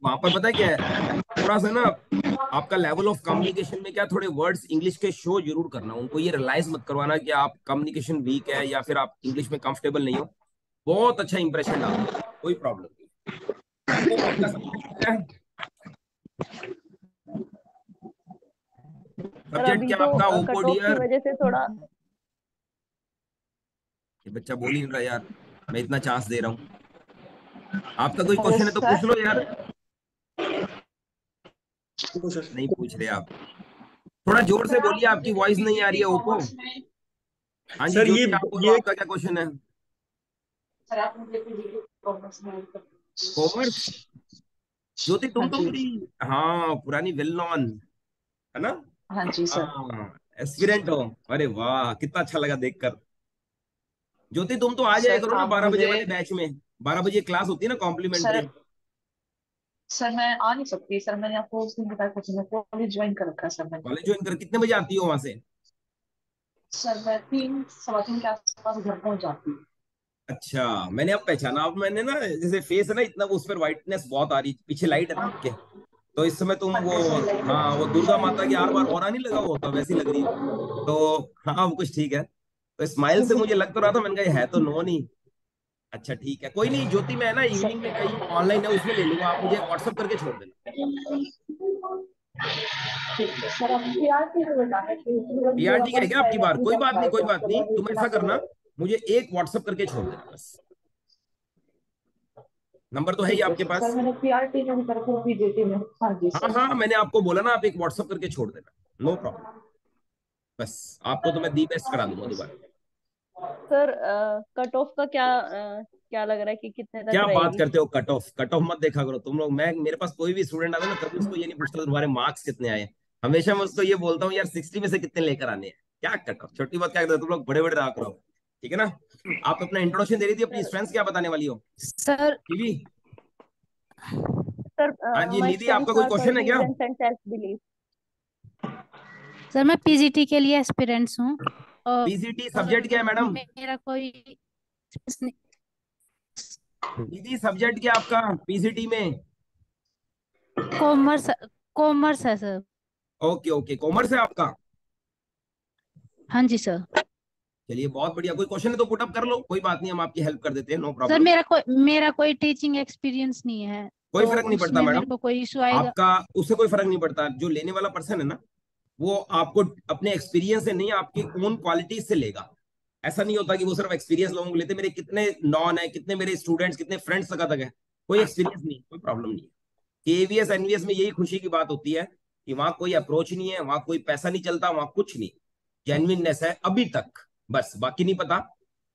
वहां पर पता है क्या है, थोड़ा सा ना आपका लेवल ऑफ कम्युनिकेशन में क्या थोड़े वर्ड्स इंग्लिश के शो जरूर करना, उनको ये रियलाइज मत करवाना कि आप कम्युनिकेशन वीक है या फिर आप इंग्लिश में कंफर्टेबल नहीं हो, बहुत अच्छा इंप्रेशन डालना, कोई प्रॉब्लम नहीं। सब्जेक्ट क्या आपका? Oppo dear. वजह से थोड़ा ये बच्चा बोल ही नहीं रहा यार, मैं इतना चांस दे रहा हूँ। आपका कोई क्वेश्चन है तो पूछ लो यार। नहीं पूछ रहे आप, थोड़ा जोर से बोलिए, आपकी वॉइस नहीं आ रही है। ओप्पो सर, ये आपका क्या क्वेश्चन है? कॉमर्स? ज्योति तुम तो पूरी, हाँ पुरानी वेल नॉन है ना? हाँ जी सर, एस्पिरेंट हो, अरे वाह कितना अच्छा लगा देखकर। ज्योति तुम तो आ जाया करो ना बारह बजे वाले बैच में, बारह बजे क्लास होती है ना कॉम्प्लीमेंट्री। सर मैं आ नहीं सकती सर, मैंने आपको उस दिन बताया कुछ नहीं, कॉलेज ज्वाइन कर रखा है सर मैंने। कॉलेज ज्वाइन कर कितने बजे आती हो वहाँ से? सर मैं तीन सवा तीन के आसपास घर पहुँच जाती हूँ। अच्छा मैंने अब पहचाना, अब मैंने ना जैसे फेस है ना इतना, उस पर व्हाइटनेस बहुत आ रही, पीछे लाइट है ना आपके, तो इस समय तुम वो, हाँ वो दुर्गा माता की हर बार औरा नहीं लगा होता वैसी लग रही है, तो हाँ कुछ ठीक है। तो स्माइल से मुझे लग तो रहा था, मैंने कहा है तो नो नहीं, अच्छा ठीक है कोई नहीं। ज्योति मैं ना इवनिंग में कहीं ऑनलाइन है उसमें ले लूंगा, आप मुझे व्हाट्सएप करके छोड़ देना। पीआरटी है क्या आपकी बार? कोई बात नहीं कोई बात नहीं, तुम ऐसा करना मुझे एक व्हाट्सएप करके छोड़ देना बस, नंबर तो है ही आपके पास। हाँ हाँ मैंने आपको बोला ना आप एक व्हाट्सएप करके छोड़ देना, नो प्रॉब्लम, बस आपको तो मैं दी बेस्ट करा दूंगा दोबारा। सर कट ऑफ का क्या uh, क्या लग रहा है कि कितने तक? क्या बात करते हो, कट ऑफ कट ऑफ मत देखा करो तुम लोग। मैं मेरे पास कोई भी स्टूडेंट आता है ना कभी उसको ये नहीं पूछता तुम्हारे मार्क्स कितने आए, हमेशा मैं उसको ये बोलता हूँ यार सिक्सटी में से कितने लेकर आने हैं, क्या कट ऑफ, छोटी बात क्या करते हो तुम लोग, बड़े बड़े राख रहो, ठीक है ना। आप अपना इंट्रोडक्शन दे रही थी, अपनी स्ट्रेंथ्स क्या बताने वाली हो? सर हाँ जी निधि, आपका कोई क्वेश्चन है क्या? सर मैं पीजीटी के लिए एस्पिरेंट्स हूँ। पीजीटी सब्जेक्ट क्या है मैडम? मेरा कोई दीदी सब्जेक्ट क्या आपका पीजीटी में? कॉमर्स, कॉमर्स है सर। ओके ओके कॉमर्स है आपका, हाँ जी सर। चलिए बहुत बढ़िया, कोई क्वेश्चन है तो पुट अप कर लो, कोई बात नहीं हम आपकी हेल्प कर देते हैं, नो प्रॉब्लम। सर मेरा कोई मेरा कोई टीचिंग एक्सपीरियंस नहीं है। कोई फर्क नहीं पड़ता मैडम, कोई इशू आएगा आपका उससे कोई फर्क नहीं पड़ता, जो लेने वाला पर्सन है ना वो आपको अपने एक्सपीरियंस से नहीं आपकी ओन क्वालिटी से लेगा। ऐसा नहीं होता कि वो सिर्फ एक्सपीरियंस लोगों को लेते, मेरे कितने नॉन है, कितने मेरे स्टूडेंट्स, कितने फ्रेंड्स तक तक है, कोई एक्सपीरियंस नहीं, कोई प्रॉब्लम नहीं है। केवीएस एनवीएस में यही खुशी की बात होती है कि वहाँ कोई अप्रोच नहीं है, वहाँ कोई पैसा नहीं चलता, वहाँ कुछ नहीं, जेन्युइननेस है अभी तक, बस बाकी नहीं पता।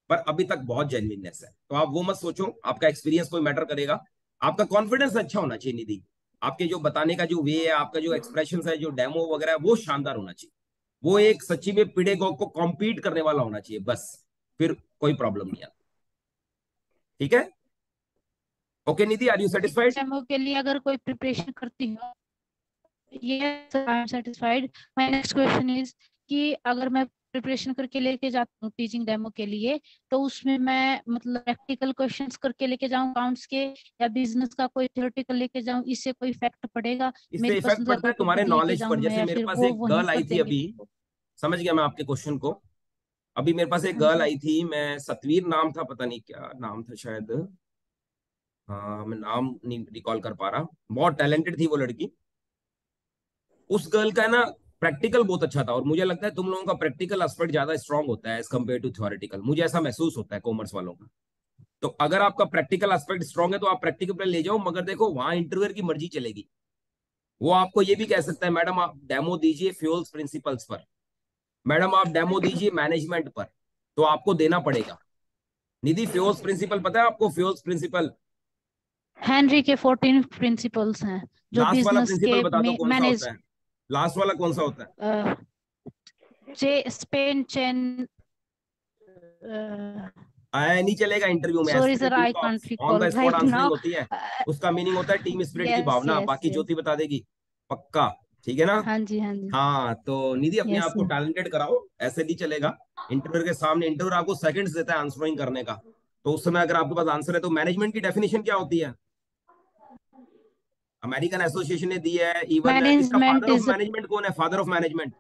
पर अभी तक बहुत जेन्युइननेस है। तो आप वो मत सोचो आपका एक्सपीरियंस कोई मैटर करेगा, आपका कॉन्फिडेंस अच्छा होना चाहिए निधि, आपके जो बताने का जो वे है, आपका जो एक्सप्रेशन है, जो डेमो वगैरह है, वो शानदार होना चाहिए, वो एक सच्ची में पेडागॉग को कॉम्पीट करने वाला होना चाहिए, बस फिर कोई प्रॉब्लम नहीं आती। ठीक है okay Nidhi, are you satisfied? Demo के लिए अगर कोई प्रिपरेशन करती हो, yes I am satisfied. My next question is कि अगर मैं प्रिपरेशन करके लेके जाती हूँ टीचिंग डेमो के लिए, तो उसमें मैं मतलब प्रैक्टिकल क्वेश्चंस करके लेके जाऊँ अकाउंट्स के, या बिजनेस का कोई थ्योरेटिकल लेके जाऊँ, इससे कोई इफेक्ट पड़ेगा? इससे इफेक्ट पड़ता है तुम्हारे नॉलेज पर। जैसे मेरे पास एक गर्ल आई थी, अभी समझ गया मैं आपके क्वेश्चन को, अभी मेरे पास एक गर्ल आई थी, मैं सतवीर नाम था, पता नहीं क्या नाम था शायद, हाँ मैं नाम नहीं रिकॉल कर पा रहा, बहुत टैलेंटेड थी वो लड़की। उस गर्ल का ना प्रैक्टिकल बहुत अच्छा था, और मुझे लगता है तुम लोगों का प्रैक्टिकल एस्पेक्ट ज्यादा स्ट्रांग होता है एज कम्पेयर टू थ्योरेटिकल, मुझे ऐसा महसूस होता है कॉमर्स वालों का। तो अगर आपका प्रैक्टिकल एस्पेक्ट स्ट्रांग है तो आप प्रैक्टिकल पे ले जाओ, मगर देखो वहां इंटरव्यूअर की मर्जी चलेगी, वो आपको ये भी कह सकता है मैडम आप डेमो दीजिए फ्यूल्स प्रिंसिपल्स पर, मैडम आप डेमो दीजिए मैनेजमेंट पर, तो आपको देना पड़ेगा। निधि फ्यूल्स प्रिंसिपल पता है आपको? फ्यूल्स प्रिंसिपल हेनरी के चौदह प्रिंसिपल्स हैं, जो बिजनेस के मैनेज लास्ट वाला कौन सा होता है? uh, स्पेन चेन आया नहीं चलेगा इंटरव्यू में। Sorry sir I can't recall right now. होती है उसका मीनिंग होता है टीम स्पिरिट yes, की भावना yes, बाकी yes. ज्योति बता देगी पक्का, ठीक है ना? हाँ जी हाँ जी हाँ। तो निधि अपने yes, आप को टैलेंटेड कराओ, ऐसे नहीं चलेगा। इंटरव्यूअर के सामने इंटरव्यूअर आपको सेकंड्स देता है आंसरिंग करने का, तो उस समय अगर आपके पास आंसर है तो मैनेजमेंट की डेफिनेशन क्या होती है? अमेरिकन एसोसिएशन ने दी है। इवन इसका फादर ऑफ मैनेजमेंट कौन है? Father of management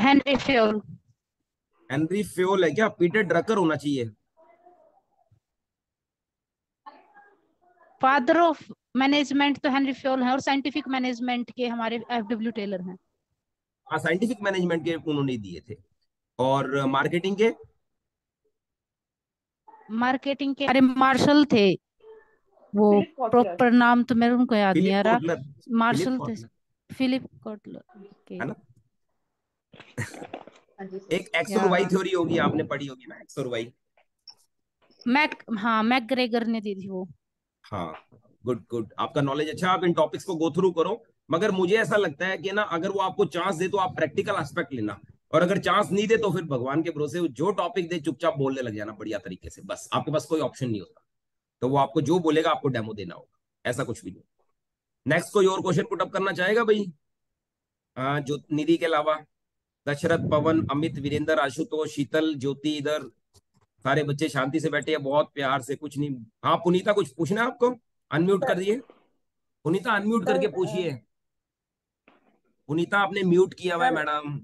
Henri Fayol. Henri Fayol है क्या? पीटर ड्रकर होना चाहिए फादर ऑफ मैनेजमेंट, तो हेनरी फेयोल है। और साइंटिफिक मैनेजमेंट के हमारे एफडब्ल्यू टेलर हैं। हाँ साइंटिफिक मैनेजमेंट के उन्होंने दिए थे। और मार्केटिंग के मार्केटिंग के अरे मार्शल थे वो, प्रॉपर नाम तो मेरे उनको याद नहीं आ रहा, मार्शल थे, फिलिप कोटलर है ना। एक एक्स और वाई थ्योरी होगी, आपने पढ़ी होगी ना एक्स और वाई। मैक हाँ मैक ग्रेगर ने दी थी वो। हाँ गुड गुड, आपका नॉलेज अच्छा, आप इन टॉपिक्स को गो थ्रू करो। मगर मुझे ऐसा लगता है कि ना अगर वो आपको चांस दे तो आप प्रैक्टिकल एस्पेक्ट लेना, और अगर चांस नहीं दे तो फिर भगवान के भरोसे जो टॉपिक दे चुपचाप बोलने लग जाना बढ़िया तरीके से, बस आपके पास कोई ऑप्शन नहीं होता। तो वो आपको जो बोलेगा आपको डेमो देना होगा, ऐसा कुछ भी नहीं। नेक्स्ट कोई और क्वेश्चन पुट अप करना चाहेगा भाई? हाँ जो निधि के अलावा दशरथ, पवन, अमित, वीरेंद्र, आशुतोष, शीतल, ज्योति, इधर सारे बच्चे शांति से बैठे हैं बहुत प्यार से, कुछ नहीं। हाँ पुनीता कुछ पूछना है आपको? अनम्यूट कर दिए पुनीता, अनम्यूट करके पूछिए। पुनीता आपने म्यूट किया हुआ है मैडम।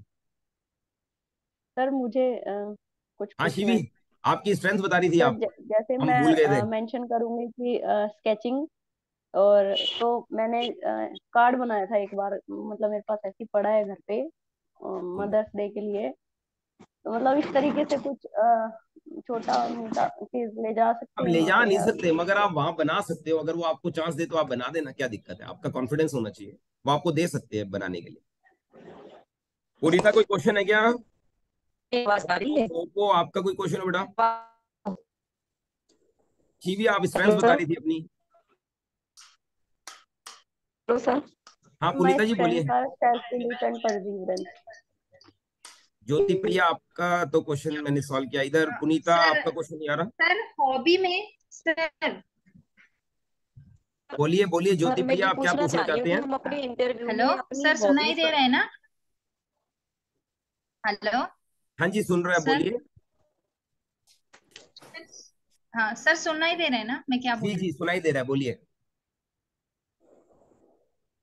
सर मुझे कुछ हाँ शिवी आपकी स्ट्रेंथ बता रही थी आप। जैसे हम मैं भूल गए थे। मेंशन करूंगी कि स्केचिंग, और तो मैंने कार्ड बनाया था एक बार, मतलब मेरे पास ऐसी पड़ा है घर पे मदर्स डे के लिए, तो मतलब इस तरीके से कुछ छोटा मोटा चीज ले जा सकते। अब ले जा नहीं सकते मगर आप वहाँ बना सकते हो, अगर वो आपको चांस दे तो आप बना देना, क्या दिक्कत है? आपका कॉन्फिडेंस होना चाहिए, वो आपको दे सकते हैं बनाने के लिए। पूरीता कोई क्वेश्चन है क्या? ओप्पो आपका कोई क्वेश्चन है बेटा? जीवी आप स्ट्रेंथ बता रही थी अपनी। Hello sir. हाँ पुनीता जी बोलिए। ज्योति प्रिया आपका तो क्वेश्चन मैंने सॉल्व किया। इधर पुनीता आपका क्वेश्चन नहीं आ रहा। सर हॉबी में सर बोलिए बोलिए ज्योति प्रिया आप क्या पूछना चाहते हैं? हेलो सर सुनाई दे रहे हैं ना? हेलो हाँ जी सुन रहे हैं बोलिए। हाँ सर सुनाई दे रहे हैं ना मैं क्या बोल रही हूँ? जी जी सुनाई दे रहा है बोलिए।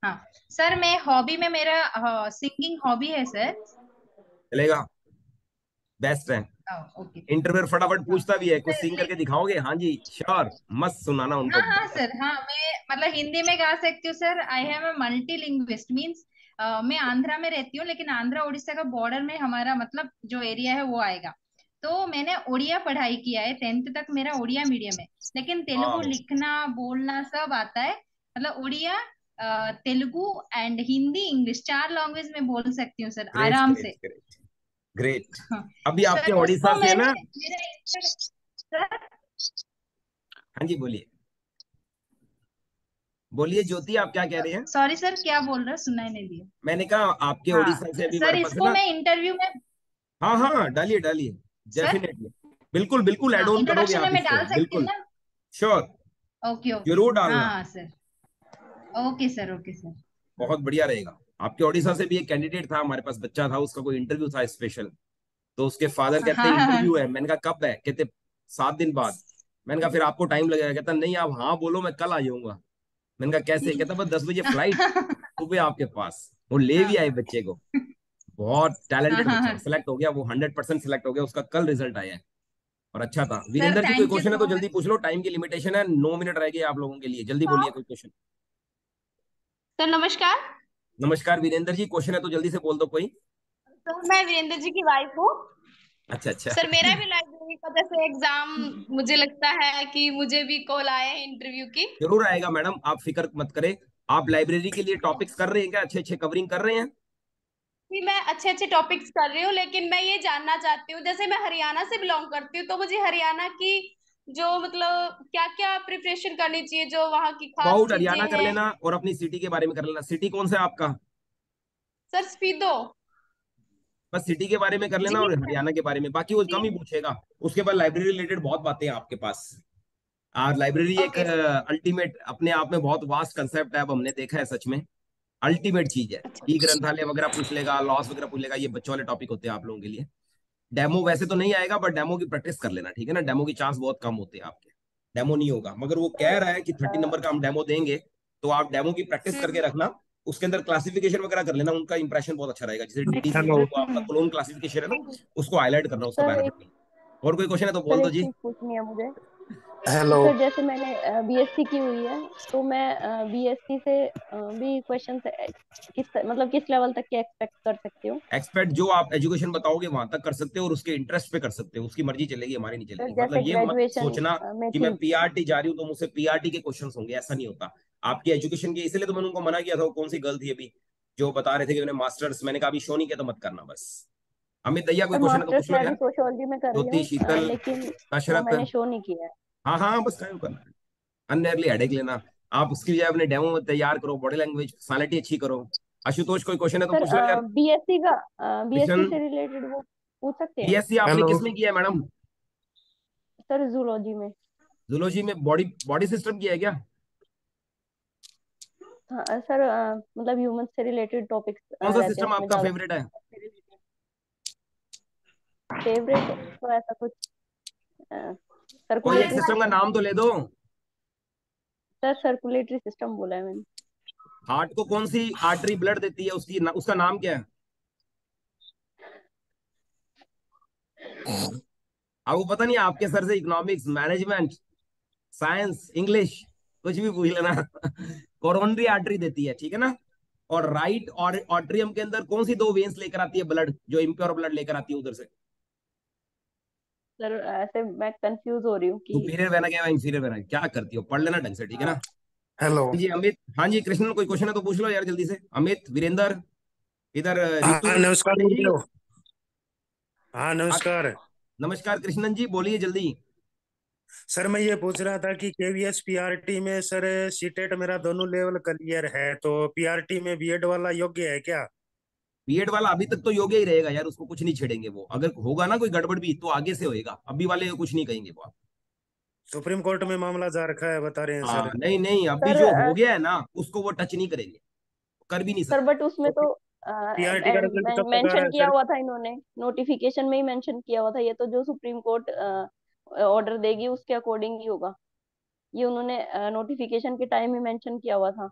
हाँ सर मैं हॉबी में मेरा हाँ, सिंगिंग हॉबी है सर। चलेगा बेस्ट है। इंटरव्यू फटाफट पूछता भी है कुछ सिंग करके दिखाओगे? हाँ जी श्योर, मस्त सुनाना उनको। हाँ हाँ सर हाँ मैं मतलब हिंदी में गा सकती हूँ sir. I have a multilinguist means Uh, मैं आंध्रा में रहती हूँ, लेकिन आंध्रा उड़ीसा का बॉर्डर में हमारा मतलब जो एरिया है वो आएगा, तो मैंने उड़िया पढ़ाई किया है, टेंथ तक मेरा उड़िया मीडियम है, लेकिन तेलुगु लिखना बोलना सब आता है, मतलब उड़िया तेलुगु एंड हिंदी इंग्लिश चार लैंग्वेज में बोल सकती हूँ सर। great, आराम great, से great. ग्रेट। अभी आपके ओडिशा से ना? हाँ जी बोलिए बोलिए ज्योति, आप क्या कह रहे हैं? सॉरी सर क्या बोल रहे हैं सुनाई नहीं दिया। मैंने कहा आपके ओडिशा से अभी सर इसको मैं इंटरव्यू में हाँ हाँ डालिए डालिए डेफिनेटली बिल्कुल बिल्कुल एड ऑन करोगे आप बिल्कुल श्योर ओके ओके जरूर डालना sir okay sir okay sir बहुत बढ़िया रहेगा। आपके ओडिशा से भी एक कैंडिडेट था हमारे पास, बच्चा था, उसका कोई इंटरव्यू था स्पेशल, तो उसके फादर कहते हैं इंटरव्यू है। मैंने कहा कब है? कहते सात दिन बाद। मैंने कहा फिर आपको टाइम लगेगा? कहता नहीं आप हाँ बोलो मैं कल आ जाऊंगा। मैंने कहा कैसे? कहता बस दस बजे फ्लाइट सुबह आपके पास। वो ले भी आए बच्चे को, बहुत टैलेंटेड बच्चा, सिलेक्ट हो गया वो, हंड्रेड परसेंट सिलेक्ट हो गया, उसका कल रिजल्ट आया है और अच्छा था। वीरेंद्र जी कोई क्वेश्चन है तो जल्दी पूछ लो, टाइम की लिमिटेशन है, नौ मिनट रह गए आप लोगों के लिए, जल्दी बोलिए कोई क्वेश्चन। सर नमस्कार। नमस्कार वीरेंद्र जी, क्वेश्चन है तो जल्दी से बोल दो कोई। सर मैं वीरेंद्र जी की वाइफ हूँ। अच्छा अच्छा। सर मेरा भी लाइब्रेरी का जैसे एग्जाम, मुझे लगता है कि मुझे भी कॉल आए इंटरव्यू की। जरूर आएगा मैडम, आप फिक्र मत करें। आप लाइब्रेरी के लिए टॉपिक्स कर रहे हैं क्या? अच्छे अच्छे कवरिंग कर रहे हैं? जी मैं अच्छे अच्छे टॉपिक्स कर रही हूँ, लेकिन मैं ये जानना चाहती हूँ जैसे मैं हरियाणा से बिलोंग करती हूँ तो मुझे हरियाणा की जो मतलब क्या क्या प्रिपरेशन करनी चाहिए, जो वहाँ की खास हरियाणा कर लेना और अपनी सिटी के बारे में कर लेना। सिटी कौन सा है आपका? सर स्पीडो। बस सिटी के बारे में कर लेना और हरियाणा के बारे में, बाकी वो कम ही पूछेगा। उसके बाद लाइब्रेरी रिलेटेड बहुत बातें हैं आपके पास, और लाइब्रेरी एक अल्टीमेट अपने आप में बहुत वास्ट कंसेप्ट है, अब हमने देखा है सच में अल्टीमेट चीज है। ई ग्रंथालय वगैरह पूछ लेगा, लॉस वगैरह पूछ लेगा, ये बच्चों वाले टॉपिक होते हैं आप लोगों के लिए। डेमो वैसे तो नहीं आएगा बट डेमो की प्रैक्टिस कर लेना, ठीक है ना? डेमो की चांस बहुत कम होते हैं आपके, डेमो नहीं होगा, मगर वो कह रहा है कि थर्टी नंबर का हम डेमो देंगे, तो आप डेमो की प्रैक्टिस करके रखना, उसके अंदर क्लासिफिकेशन वगैरह कर लेना, उनका इंप्रेशन बहुत अच्छा रहेगा। जैसे डीटी का क्लोन क्लासिफिकेशन है ना, उसको हाईलाइट करना उसका बैकग्राउंड। और कोई क्वेश्चन है तो बोल दो जी। पूछनी है मुझे। हेलो सर, जैसे मैंने बीएससी की हुई है तो मैं बीएससी से भी क्वेश्चन किस मतलब किस लेवल तक के एक्सपेक्ट कर सकती हूँ? एक्सपेक्ट जो आप एजुकेशन बताओगे वहां तक कर सकते हो और उसके इंटरेस्ट पे कर सकते हो, उसकी मर्जी चलेगी, हमारी नहीं चलेगी। मतलब ये मत सोचना कि मैं पीआरटी जा रही हूँ तो मुझसे पीआरटी के क्वेश्चन होंगे, ऐसा नहीं होता। आपकी एजुकेशन की, इसलिए तो मैंने उनको मना किया था। वो कौन सी गर्ल थी अभी जो बता रहे थे कि मैंने मास्टर्स, मैंने कहा अभी शो नहीं किया तो मत करना। बस अमित दहिया कोई क्वेश्चन तो पूछना है? ज्योति, शीतल, दशरथ शो नहीं किया। हाँ हाँ बस काम करना है, अननेसरी हेडेक लेना। आप उसकी बजाय अपने डेमो तैयार करो, बॉडी लैंग्वेज पर्सनालिटी अच्छी करो। आशुतोष कोई क्वेश्चन है तो पूछ लो। बीएससी का बीएससी से रिलेटेड वो पूछ सकते हैं। बीएससी आपने किसमें किया है मैडम? सर जूलॉजी में। जूलॉजी में बॉडी बॉडी सिस्टम किया है क्या? हाँ, सर आ, मतलब ह्यूमन से रिलेटेड टॉपिक्स। कौन सा सिस्टम आपका फेवरेट है? फेवरेट तो ऐसा कुछ आ, सर कोई एक सिस्टम का नाम तो ले दो। सर सर्कुलेटरी सिस्टम बोला है मैंने। हार्ट को कौन सी आर्टरी ब्लड देती है, उसकी ना, उसका नाम क्या है? आपको पता नहीं? आपके सर से इकोनॉमिक्स, मैनेजमेंट, साइंस, इंग्लिश कुछ भी पूछ लेना। कोरोनरी आर्टरी देती है, ठीक है ना? और राइट और ऑट्रियम के अंदर कौन सी दो वेन्स लेकर आती है ब्लड, जो इम्प्योर ब्लड लेकर आती है उधर से? सर ऐसे मैं कंफ्यूज हो रही हूं कि सुपीरियर वेना क्या है, इंफीरियर वेना क्या करती हो, पढ़ लेना ढंग से, ठीक है ना? हेलो जी अमित। हां जी कृष्णन कोई क्वेश्चन है तो पूछ लो यार जल्दी से। अमित, वीरेंद्र, इधर ऋतु। नमस्कार। हां नमस्कार। नमस्कार कृष्णन जी, बोलिए जल्दी। सर मैं ये पूछ रहा था कि केवीएस पीआरटी में सर सीटेट मेरा दोनों लेवल क्लियर है, तो पीआरटी में बीएड वाला योग्य है क्या? बीएड वाला अभी तक तो योग्य ही रहेगा यार, उसको कुछ नहीं छेड़ेंगे वो। अगर होगा ना कोई गड़बड़ भी तो आगे से होएगा, अभी वाले कुछ नहीं कहेंगे वो। सुप्रीम कोर्ट में मामला जा रखा है बता रहे हैं सर। आ, नहीं नहीं अभी जो हो गया है ना उसको वो टच नहीं करेंगे, कर भी नहीं सर। बट उसमें तो मेंशन किया हुआ था इन्होंने, नोटिफिकेशन में ही मेंशन किया हुआ था, ये तो जो सुप्रीम कोर्ट ऑर्डर देगी उसके अकॉर्डिंग ही होगा, ये उन्होंने नोटिफिकेशन के टाइम में मेंशन किया हुआ था।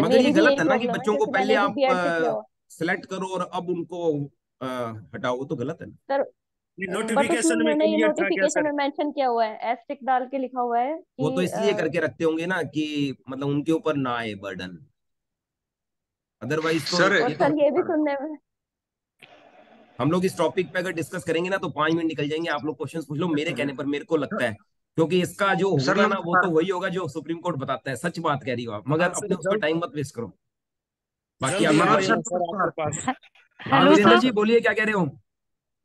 मगर ये गलत है ना कि बच्चों को पहले आप सेलेक्ट करो और अब उनको हटाओ, तो गलत है सर। नोटिफिकेशन में नोटिफिकेशन में मेंशन किया हुआ है, एस्टेरिस्क डाल के लिखा हुआ है। वो तो इसलिए करके रखते होंगे ना कि मतलब उनके ऊपर ना आए बर्डन, अदरवाइज सर ये भी सुनने में हम लोग इस टॉपिक पे अगर डिस्कस करेंगे ना तो पांच मिनट निकल जाएंगे। आप लोग क्वेश्चंस पूछ लो मेरे कहने पर, मेरे को लगता है क्योंकि इसका जो होगा ना वो तो वही होगा जो सुप्रीम कोर्ट बताता है। सच बात कह रही हो आप, मगर अपने उसको टाइम मत वेस्ट करो। बाकी मनोज जी बोलिए क्या कह रहे हो?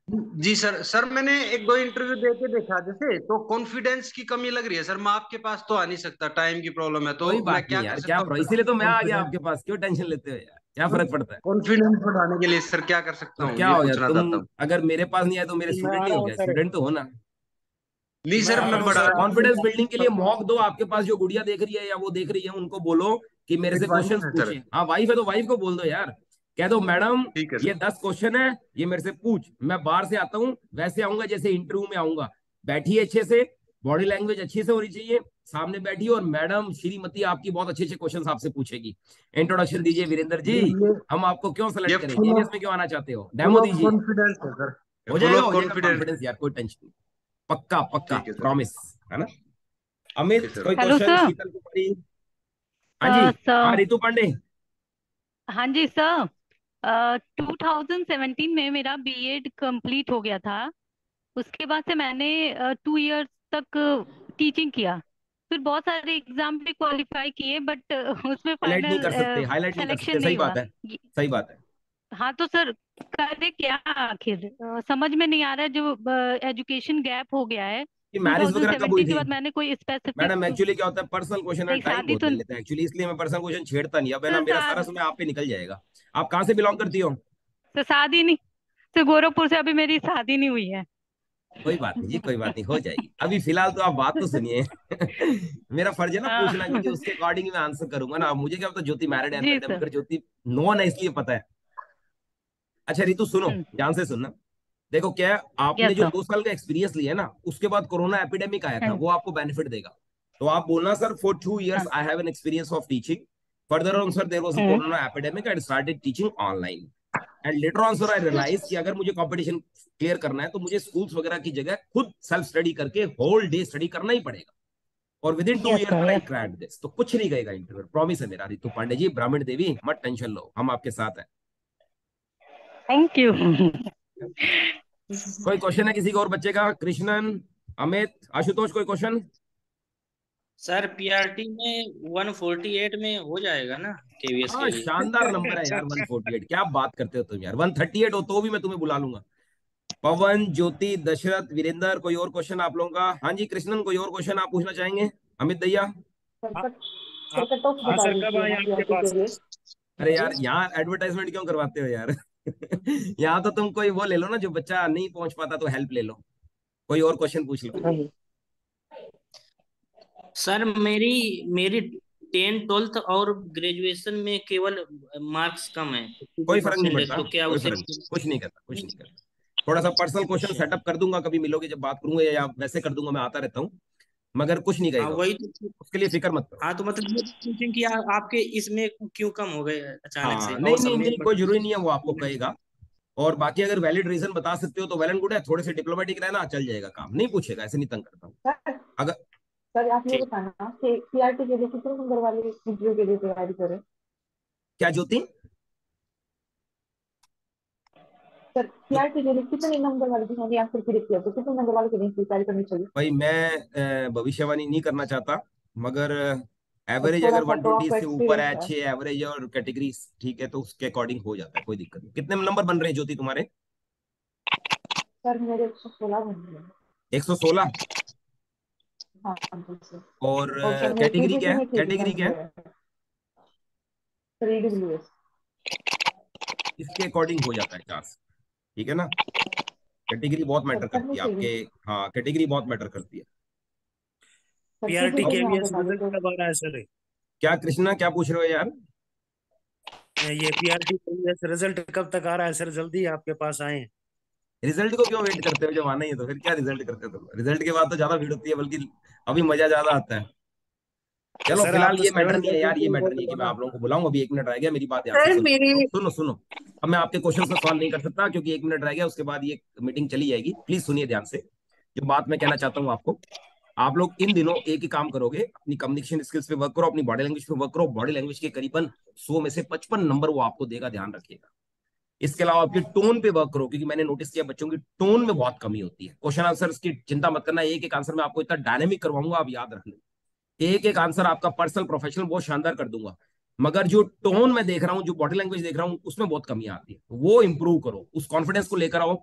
जी सर सर मैंने एक दो इंटरव्यू दे के देखा जैसे, तो कॉन्फिडेंस की कमी लग रही है सर। मैं आपके पास तो आ नहीं सकता, टाइम की प्रॉब्लम है, तो मैं क्या कर सकता हूं? इसीलिए तो मैं आ गया आपके पास, क्यों टेंशन लेते हो यार, क्या फर्क पड़ता है? कॉन्फिडेंस बढ़ाने के लिए सर क्या कर सकता हूँ? क्या हो गया तुम, अगर मेरे पास नहीं आए तो मेरे स्टूडेंट हो गया, स्टूडेंट तो हो ना। नहीं सर, मैं बढ़ा कॉन्फिडेंस बिल्डिंग के लिए मॉक दो, आपके पास जो गुड़िया देख रही है या वो देख रही है उनको बोलो कि मेरे से क्वेश्चन पूछे। हाँ वाइफ है तो वाइफ को बोल दो यार, कह दो मैडम ये दस क्वेश्चन है, ये मेरे से पूछ, मैं बाहर से आता हूँ वैसे आऊंगा जैसे इंटरव्यू में आऊंगा। बैठिए अच्छे से, बॉडी लैंग्वेज अच्छे से होनी चाहिए, सामने बैठिए और मैडम श्रीमती आपकी बहुत अच्छे अच्छे क्वेश्चन आपसे पूछेगी। इंट्रोडक्शन दीजिए वीरेंद्र जी, हम आपको क्यों सेलेक्ट करेंगे, ईवीएस में क्यों आना चाहते हो, डेमो दीजिए। कॉन्फिडेंस है सर, हो जाएगा कॉन्फिडेंस यार, कोई टेंशन नहीं, पक्का पक्का प्रॉमिस है ना। अमित कोई क्वेश्चन? शीतल कुमारी, हाँ जी, रितु पांडे, हाँ जी सर। Uh, दो हज़ार सत्रह में मेरा बीएड कंप्लीट हो गया था, उसके बाद से मैंने टू uh, इयर्स तक टीचिंग uh, किया, फिर बहुत सारे एग्जाम भी क्वालिफाई किए बट uh, उसमें फाइनल सिलेक्शन नहीं हुआ। सही बात है, हाँ तो सर करे क्या आखिर, uh, समझ में नहीं आ रहा है, जो एजुकेशन uh, गैप हो गया है। मैरिज वगैरह कब हुई थी? मैंने कोई स्पेसिफिक, मैडम एक्चुअली क्या होता है पर्सनल क्वेश्चन है, टाइम बहुत लेते हैं एक्चुअली, इसलिए मैं पर्सनल क्वेश्चन छेड़ता नहीं। अब है ना मेरा सारा समय आप पे निकल जाएगा। आप कहाँ से बिलोंग करती हो? तो शादी नहीं तो गोरखपुर से, अभी मेरी शादी नहीं हुई है। कोई बात नहीं जी, कोई बात नहीं, हो जाएगी। अभी फिलहाल तो आप बात तो सुनिए मेरा फर्ज है ना पूछना, क्योंकि उसके अकॉर्डिंग मैं आंसर करूंगा ना। मुझे क्या, ज्योति मैरिड है, ज्योति नॉन है, इसलिए पता है। अच्छा रितु सुनो, ध्यान से सुनना, देखो क्या आपने जो दो साल का एक्सपीरियंस लिया है ना, उसके बाद कोरोना एपिडेमिक आया था, वो आपको बेनिफिट देगा। तो आप बोलना sir for two years I have an experience of teaching, further on sir there was a corona epidemic and started teaching online and later on sir I realise कि अगर मुझे कॉम्पिटिशन क्लियर करना है तो मुझे स्कूल्स वगैरह की जगह खुद सेल्फ स्टडी करके होल डे स्टडी करना ही पड़ेगा, और within two years I cracked this. तो कुछ नहीं कहेगा इंटरव्यू, प्रॉमिस है मेरा। रितु पांडे जी, ब्राह्मण देवी, मत टेंशन लो, हम आपके साथ हैं। Thank you. कोई क्वेश्चन है किसी को और बच्चे का? कृष्णन, अमित, आशुतोष कोई क्वेश्चन? सर पीआरटी में एक सौ अड़तालीस में हो जाएगा ना केवीएस के लिए? शानदार नंबर है यार एक सौ अड़तालीस, क्या बात करते हो तुम यार। एक सौ अड़तीस हो तो भी मैं तुम्हें बुला लूंगा। पवन, ज्योति, दशरथ, वीरेंद्र कोई और क्वेश्चन आप लोगों का? हाँ जी कृष्णन, कोई और क्वेश्चन आप पूछना चाहेंगे? अमित दैया, अरे यार यहाँ एडवर्टाइजमेंट क्यों करवाते हो यार यहाँ तो तुम कोई वो ले लो ना, जो बच्चा नहीं पहुंच पाता तो हेल्प ले लो, कोई और क्वेश्चन पूछ लो। सर मेरी मेरी टेंथ ट्वेल्थ और ग्रेजुएशन में केवल मार्क्स कम है, कोई फर्क नहीं पड़ता, तो क्या उसे कुछ नहीं करता? कुछ नहीं करता। थोड़ा सा पर्सनल क्वेश्चन सेटअप कर दूंगा, कभी मिलोगे जब बात करूंगा, या वैसे कर दूंगा, मैं आता रहता हूँ, मगर कुछ नहीं कहेगा। वही तो, उसके लिए फिक्र मत करो। हाँ तो मतलब कि आपके इसमें क्यों कम हो गए अचानक से? नहीं नहीं, नहीं कोई जरूरी नहीं है, वो आपको कहेगा। और बाकी अगर वैलिड रीजन बता सकते हो तो वेल एंड गुड है, थोड़े से डिप्लोमेटिक रहना, चल जाएगा काम, नहीं पूछेगा, ऐसे नहीं तंग करता हूँ। अगर सर आपने बताना कि पीआरटी के लिए कितने नंबर वाले वीडियो के लिए तैयारी करें? क्या ज्योति सर पीआरटी के लिए कितने नंबर वाले की होगी, आंसर फिर किया तो कितने नंबर वाले की तैयारी करनी चाहिए? भाई मैं भविष्यवाणी नहीं करना चाहता, मगर एवरेज अगर एक सौ बीस से ऊपर है, अच्छे एवरेज और कैटेगरी ठीक है तो उसके अकॉर्डिंग हो जाता है, कोई दिक्कत नहीं। कितने नंबर बन रहे हैं ज्योति तुम्हारे? सर मेरे एक सौ सोलह बन रहे हैं। एक सौ सोलह? हां। और कैटेगरी क्या है? कैटेगरी क्या है? Three WS. इसके अकॉर्डिंग हो जाता है चांस, ठीक है ना। कैटेगरी बहुत मैटर करती है आपके, हाँ कैटेगरी बहुत मैटर करती है। पीआरटी केवीएस रिजल्ट कब आ रहा है सर? क्या कृष्णा क्या पूछ रहे हो यार? ये पीआरटी केवीएस रिजल्ट कब तक आ रहा है सर? जल्दी आपके पास आए। रिजल्ट को क्यों वेट करते हो, जब आना ही है तो फिर क्या रिजल्ट करते हो? रिजल्ट के बाद तो ज्यादा भीड़ होती है, बल्कि अभी मजा ज्यादा आता है। चलो फिलहाल ये मैटर नहीं है यार, ये मैटर नहीं है कि मैं आप लोगों को बुलाऊं, अभी एक मिनट रह गया, मेरी बात यार सुनो सुनो। अब मैं आपके क्वेश्चन का सॉल्व नहीं कर सकता क्योंकि एक मिनट रह गया, उसके बाद ये मीटिंग चली जाएगी। प्लीज सुनिए ध्यान से, जो बात मैं कहना चाहता हूँ आपको। आप लोग इन दिनों एक ही काम करोगे, अपनी कम्युनिकेशन स्किल्स पे वर्क करो, अपनी बॉडी लैंग्वेज पे वर्क करो। बॉडी लैंग्वेज के करीबन सौ में से पचपन नंबर वो आपको देगा, ध्यान रखिएगा। इसके अलावा आपकी टोन पे वर्क करो, क्योंकि मैंने नोटिस किया बच्चों की टोन में बहुत कमी होती है। क्वेश्चन आंसर की चिंता मत करना, एक एक आंसर में आपको इतना डायनेमिक करवाऊंगा, आप याद रख लें। एक एक आंसर आपका पर्सनल प्रोफेशनल बहुत शानदार कर दूंगा, मगर जो टोन मैं देख रहा हूँ, जो बॉडी लैंग्वेज देख रहा हूँ, उसमें बहुत कमियां आती है, वो इंप्रूव करो। उस कॉन्फिडेंस को लेकर आओ,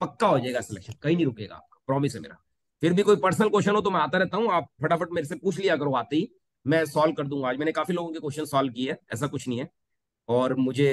पक्का हो जाएगा सिलेक्शन, कहीं नहीं रुकेगा आपका, प्रॉमिस है मेरा। फिर भी कोई पर्सनल क्वेश्चन हो तो मैं आता रहता हूँ, आप फटाफट मेरे से पूछ लिया करो, आते ही मैं सॉल्व कर दूंगा। आज मैंने काफी लोगों के क्वेश्चन सॉल्व किए हैं, ऐसा कुछ नहीं है। और मुझे